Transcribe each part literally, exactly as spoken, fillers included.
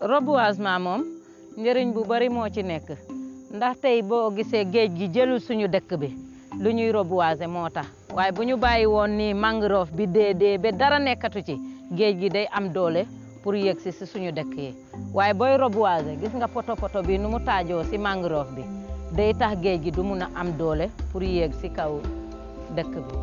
reboisement moom njëriñ bu bari moo ci nekk ndax tey boo gisee géej gi jëlul suñu dëkk bi lu ñuy reboiser moo tax waaye bu ñu bàyyi woon ni mangrove bi dee dee ba dara nekkatu ci géej gi day am doole pour yegg si si suñu dëkk yi waaye booy reboiser gis nga poto poto bi nu mu taajoo si mangrove bi day tax géej gi du mun a am doole pour yegg si kaw dëkk bi.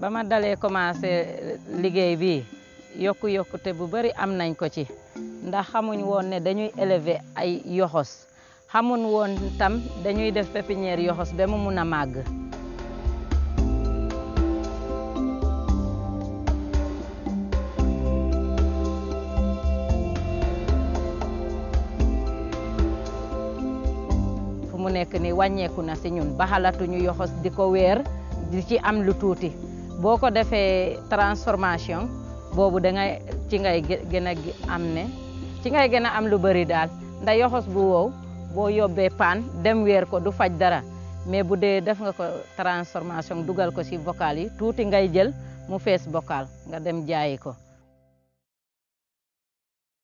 Ba ma dalee commencé liggéey bi yokku yokkute bu bari am nañ ko ci ndax xamuñ woon ne dañuy élever ay yoxos xamuñ woon tam dañuy def pépinière yoxos ba mu mun a màgg. Fu mu nekk ni wàññeeku na si ñun ba xalaatuñu yoxos di ko weer di ci am lu tuuti. boo ko defee transformation boobu da ngay ci ngay gën a am ne ci ngay gën a am lu bëri daal ndax yoxos bu wow boo yóbbee paan dem weer ko du faj dara mais bu dee def nga ko transformation dugal ko ci bocal yi tuuti ngay jël mu fees bocal nga dem jaayi ko.